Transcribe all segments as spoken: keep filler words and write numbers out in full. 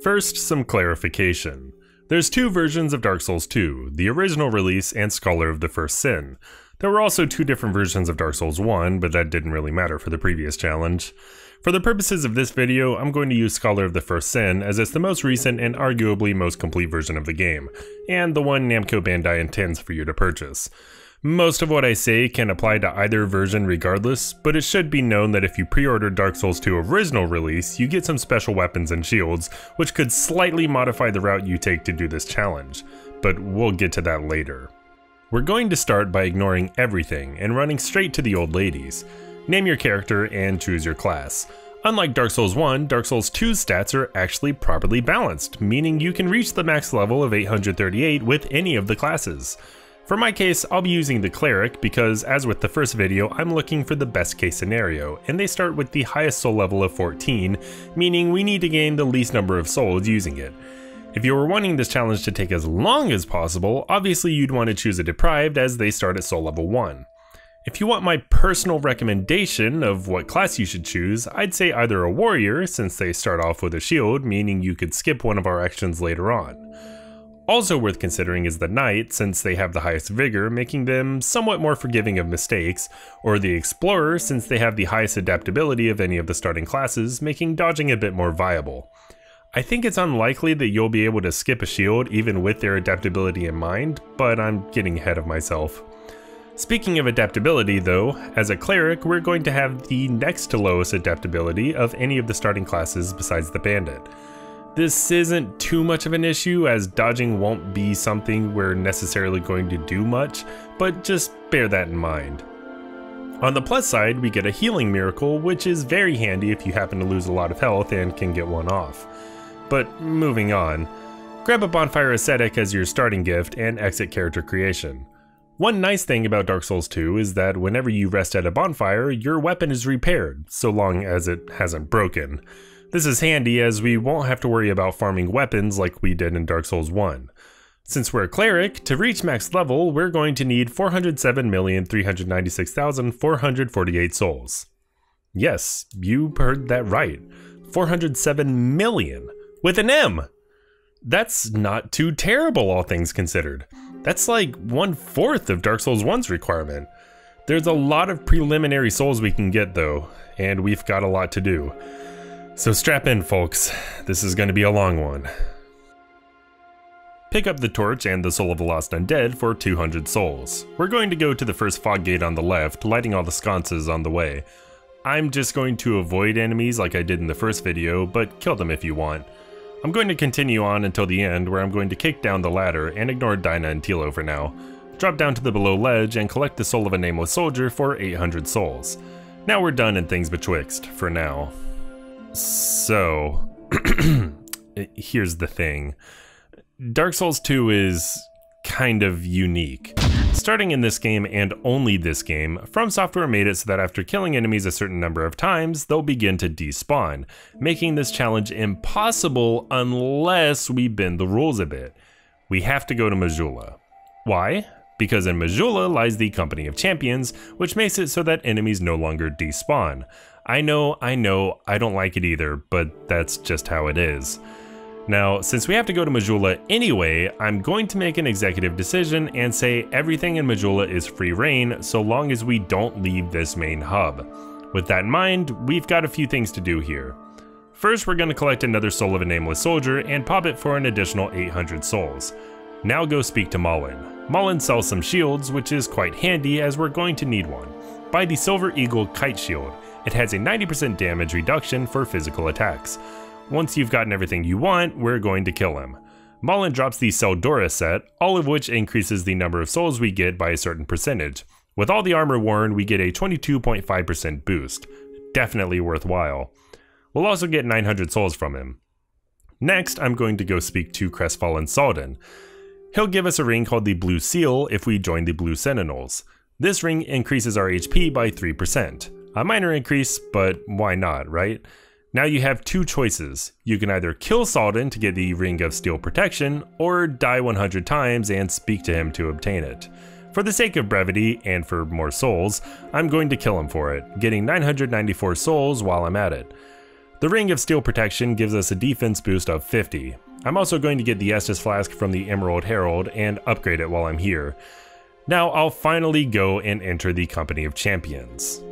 First, some clarification. There's two versions of Dark Souls two, the original release and Scholar of the First Sin. There were also two different versions of Dark Souls one, but that didn't really matter for the previous challenge. For the purposes of this video, I'm going to use Scholar of the First Sin as it's the most recent and arguably most complete version of the game, and the one Namco Bandai intends for you to purchase. Most of what I say can apply to either version regardless, but it should be known that if you pre-order Dark Souls two original release, you get some special weapons and shields, which could slightly modify the route you take to do this challenge, but we'll get to that later. We're going to start by ignoring everything and running straight to the old ladies. Name your character and choose your class. Unlike Dark Souls one, Dark Souls two's stats are actually properly balanced, meaning you can reach the max level of eight hundred thirty-eight with any of the classes. For my case, I'll be using the Cleric because, as with the first video, I'm looking for the best case scenario, and they start with the highest soul level of fourteen, meaning we need to gain the least number of souls using it. If you were wanting this challenge to take as long as possible, obviously you'd want to choose a Deprived as they start at soul level one. If you want my personal recommendation of what class you should choose, I'd say either a Warrior, since they start off with a shield, meaning you could skip one of our actions later on. Also worth considering is the Knight, since they have the highest vigor, making them somewhat more forgiving of mistakes, or the Explorer, since they have the highest adaptability of any of the starting classes, making dodging a bit more viable. I think it's unlikely that you'll be able to skip a shield even with their adaptability in mind, but I'm getting ahead of myself. Speaking of adaptability though, as a Cleric we're going to have the next to lowest adaptability of any of the starting classes besides the Bandit. This isn't too much of an issue as dodging won't be something we're necessarily going to do much, but just bear that in mind. On the plus side, we get a healing miracle, which is very handy if you happen to lose a lot of health and can get one off. But moving on, grab a Bonfire Ascetic as your starting gift and exit character creation. One nice thing about Dark Souls two is that whenever you rest at a bonfire, your weapon is repaired, so long as it hasn't broken. This is handy as we won't have to worry about farming weapons like we did in Dark Souls one. Since we're a Cleric, to reach max level we're going to need four hundred seven million three hundred ninety-six thousand four hundred forty-eight souls. Yes, you heard that right. four hundred seven million! With an M! That's not too terrible all things considered. That's like one-fourth of Dark Souls one's requirement. There's a lot of preliminary souls we can get though, and we've got a lot to do. So strap in folks, this is going to be a long one. Pick up the torch and the Soul of the Lost Undead for two hundred souls. We're going to go to the first fog gate on the left, lighting all the sconces on the way. I'm just going to avoid enemies like I did in the first video, but kill them if you want. I'm going to continue on until the end where I'm going to kick down the ladder and ignore Dinah and Tilo for now. Drop down to the below ledge and collect the Soul of a Nameless Soldier for eight hundred souls. Now we're done in Things Betwixt, for now. So, here's the thing. Dark Souls two is kind of unique. Starting in this game and only this game, From Software made it so that after killing enemies a certain number of times, they'll begin to despawn, making this challenge impossible unless we bend the rules a bit. We have to go to Majula. Why? Because in Majula lies the Company of Champions, which makes it so that enemies no longer despawn. I know, I know, I don't like it either, but that's just how it is. Now, since we have to go to Majula anyway, I'm going to make an executive decision and say everything in Majula is free reign so long as we don't leave this main hub. With that in mind, we've got a few things to do here. First, we're going to collect another Soul of a Nameless Soldier and pop it for an additional eight hundred souls. Now go speak to Mullen. Mullen sells some shields, which is quite handy as we're going to need one. Buy the Silver Eagle Kite Shield. It has a ninety percent damage reduction for physical attacks. Once you've gotten everything you want, we're going to kill him. Mullen drops the Celdora set, all of which increases the number of souls we get by a certain percentage. With all the armor worn, we get a twenty-two point five percent boost. Definitely worthwhile. We'll also get nine hundred souls from him. Next, I'm going to go speak to Crestfallen Saldan. He'll give us a ring called the Blue Seal if we join the Blue Sentinels. This ring increases our H P by three percent. A minor increase, but why not, right? Now you have two choices. You can either kill Saldan to get the Ring of Steel Protection, or die one hundred times and speak to him to obtain it. For the sake of brevity, and for more souls, I'm going to kill him for it, getting nine hundred ninety-four souls while I'm at it. The Ring of Steel Protection gives us a defense boost of fifty. I'm also going to get the Estus Flask from the Emerald Herald and upgrade it while I'm here. Now I'll finally go and enter the Company of Champions.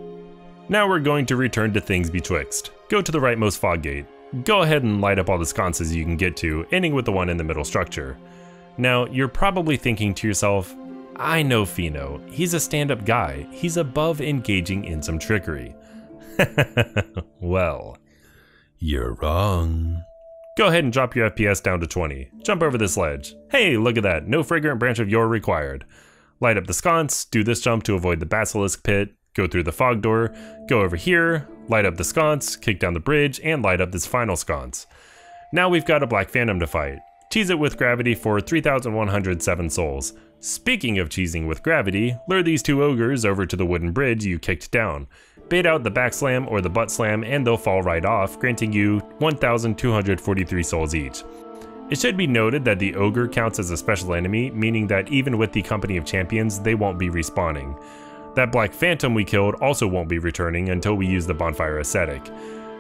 Now we're going to return to Things Betwixt. Go to the rightmost fog gate. Go ahead and light up all the sconces you can get to, ending with the one in the middle structure. Now you're probably thinking to yourself, I know Fino, he's a stand-up guy, he's above engaging in some trickery. Well... you're wrong. Go ahead and drop your F P S down to twenty. Jump over this ledge. Hey, look at that. No fragrant branch of yore required. Light up the sconce. Do this jump to avoid the basilisk pit. Go through the fog door. Go over here. Light up the sconce. Kick down the bridge. And light up this final sconce. Now we've got a black phantom to fight. Cheese it with gravity for three thousand one hundred seven souls. Speaking of cheesing with gravity, lure these two ogres over to the wooden bridge you kicked down. Bait out the back slam or the butt slam and they'll fall right off, granting you one thousand two hundred forty-three souls each. It should be noted that the ogre counts as a special enemy, meaning that even with the Company of Champions, they won't be respawning. That black phantom we killed also won't be returning until we use the Bonfire Ascetic.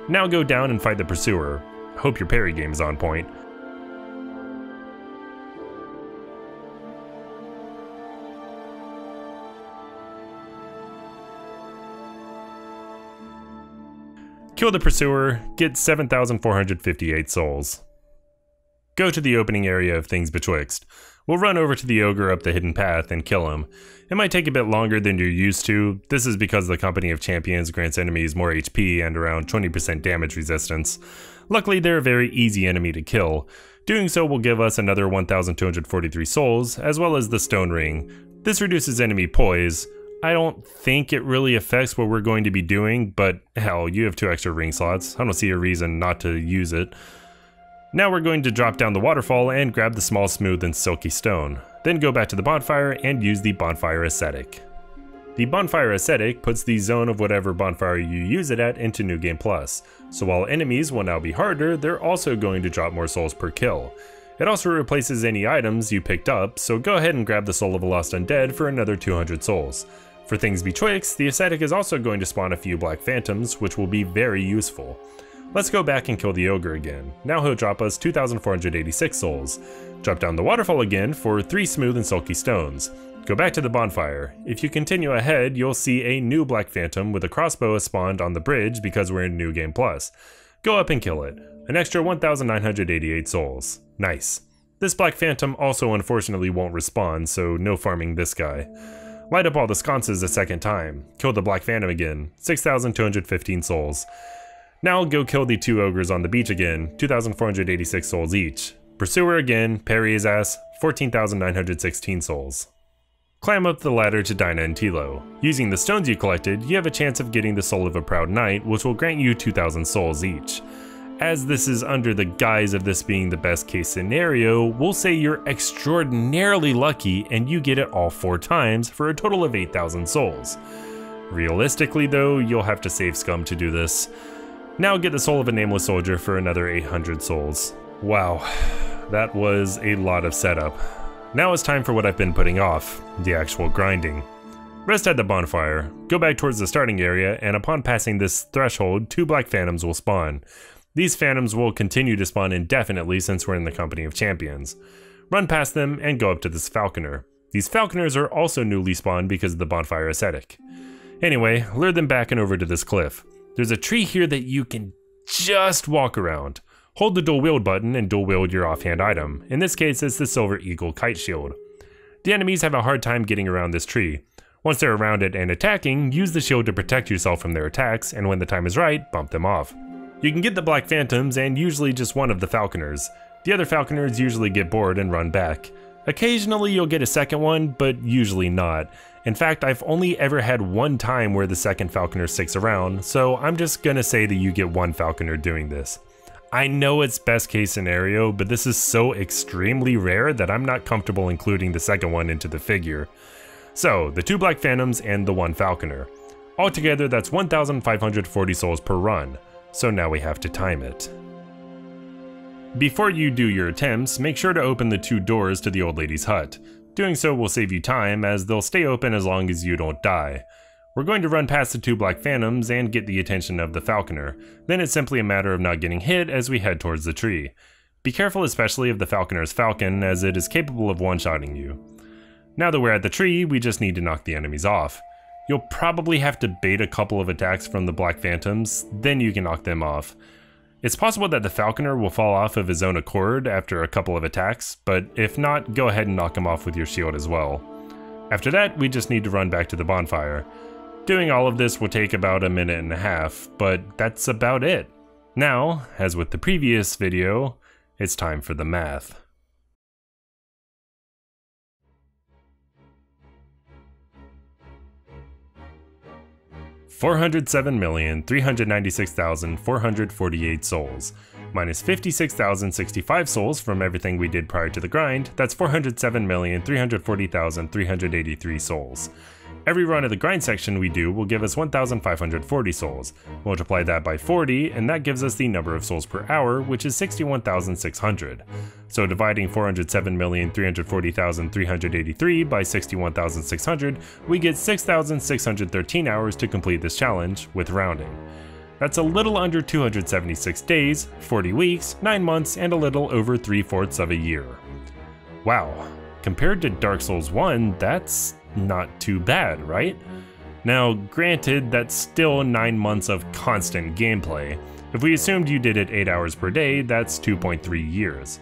Now go down and fight the pursuer. Hope your parry game is on point. Kill the pursuer, get seven thousand four hundred fifty-eight souls. Go to the opening area of Things Betwixt. We'll run over to the ogre up the hidden path and kill him. It might take a bit longer than you're used to. This is because the Company of Champions grants enemies more H P and around twenty percent damage resistance. Luckily, they're a very easy enemy to kill. Doing so will give us another one thousand two hundred forty-three souls, as well as the Stone Ring. This reduces enemy poise. I don't think it really affects what we're going to be doing, but hell, you have two extra ring slots. I don't see a reason not to use it. Now we're going to drop down the waterfall and grab the small, smooth, and silky stone. Then go back to the bonfire and use the Bonfire Ascetic. The Bonfire Ascetic puts the zone of whatever bonfire you use it at into New Game Plus. So while enemies will now be harder, they're also going to drop more souls per kill. It also replaces any items you picked up, so go ahead and grab the Soul of a Lost Undead for another two hundred souls. For Things Betwixt, the Ascetic is also going to spawn a few black phantoms, which will be very useful. Let's go back and kill the ogre again. Now he'll drop us two thousand four hundred eighty-six souls. Drop down the waterfall again for three smooth and sulky stones. Go back to the bonfire. If you continue ahead, you'll see a new black phantom with a crossbow has spawned on the bridge because we're in New Game Plus. Go up and kill it. An extra one thousand nine hundred eighty-eight souls. Nice. This black phantom also unfortunately won't respawn, so no farming this guy. Light up all the sconces a second time. Kill the black phantom again. six thousand two hundred fifteen souls. Now go kill the two ogres on the beach again. two thousand four hundred eighty-six souls each. Pursuer again. Parry his ass. fourteen thousand nine hundred sixteen souls. Climb up the ladder to Dinah and Tilo. Using the stones you collected, you have a chance of getting the Soul of a Proud Knight, which will grant you two thousand souls each. As this is under the guise of this being the best case scenario, we'll say you're extraordinarily lucky and you get it all four times for a total of eight thousand souls. Realistically though, you'll have to save scum to do this. Now get the Soul of a Nameless Soldier for another eight hundred souls. Wow, that was a lot of setup. Now it's time for what I've been putting off, the actual grinding. Rest at the bonfire, go back towards the starting area, and upon passing this threshold, two black phantoms will spawn. These phantoms will continue to spawn indefinitely since we're in the Company of Champions. Run past them and go up to this falconer. These falconers are also newly spawned because of the Bonfire Ascetic. Anyway, lure them back and over to this cliff. There's a tree here that you can just walk around. Hold the dual wield button and dual wield your offhand item. In this case, it's the Silver Eagle Kite Shield. The enemies have a hard time getting around this tree. Once they're around it and attacking, use the shield to protect yourself from their attacks, and when the time is right, bump them off. You can get the black phantoms and usually just one of the falconers. The other falconers usually get bored and run back. Occasionally you'll get a second one, but usually not. In fact, I've only ever had one time where the second falconer sticks around, so I'm just gonna say that you get one falconer doing this. I know it's best case scenario, but this is so extremely rare that I'm not comfortable including the second one into the figure. So, the two black phantoms and the one falconer. Altogether, that's one thousand five hundred forty souls per run. So now we have to time it. Before you do your attempts, make sure to open the two doors to the old lady's hut. Doing so will save you time, as they'll stay open as long as you don't die. We're going to run past the two black phantoms and get the attention of the falconer, then it's simply a matter of not getting hit as we head towards the tree. Be careful especially of the falconer's falcon, as it is capable of one-shotting you. Now that we're at the tree, we just need to knock the enemies off. You'll probably have to bait a couple of attacks from the black phantoms, then you can knock them off. It's possible that the falconer will fall off of his own accord after a couple of attacks, but if not, go ahead and knock him off with your shield as well. After that, we just need to run back to the bonfire. Doing all of this will take about a minute and a half, but that's about it. Now, as with the previous video, it's time for the math. four hundred seven million, three hundred ninety-six thousand, four hundred forty-eight souls, minus fifty-six thousand sixty-five souls from everything we did prior to the grind, that's four hundred seven million, three hundred forty thousand, three hundred eighty-three souls. Every run of the grind section we do will give us one thousand five hundred forty souls, multiply that by forty, and that gives us the number of souls per hour, which is sixty-one thousand six hundred. So dividing four hundred seven million, three hundred forty thousand, three hundred eighty-three by sixty-one thousand six hundred, we get six thousand six hundred thirteen hours to complete this challenge, with rounding. That's a little under two hundred seventy-six days, forty weeks, nine months, and a little over three-fourths of a year. Wow, compared to Dark Souls one, that's not too bad, right? Now, granted, that's still nine months of constant gameplay. If we assumed you did it eight hours per day, that's two point three years.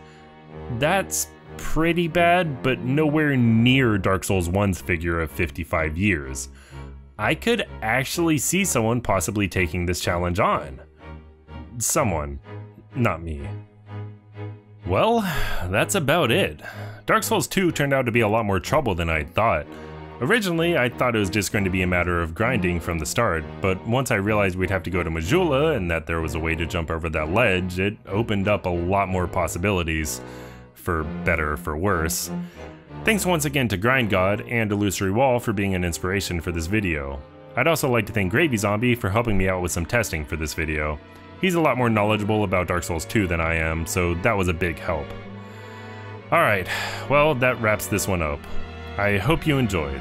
That's pretty bad, but nowhere near Dark Souls one's figure of fifty-five years. I could actually see someone possibly taking this challenge on. Someone, not me. Well, that's about it. Dark Souls two turned out to be a lot more trouble than I thought. Originally, I thought it was just going to be a matter of grinding from the start, but once I realized we'd have to go to Majula and that there was a way to jump over that ledge, it opened up a lot more possibilities, for better or for worse. Thanks once again to GrindGod and IllusoryWall for being an inspiration for this video. I'd also like to thank GravyZombie for helping me out with some testing for this video. He's a lot more knowledgeable about Dark Souls two than I am, so that was a big help. Alright, well that wraps this one up. I hope you enjoyed.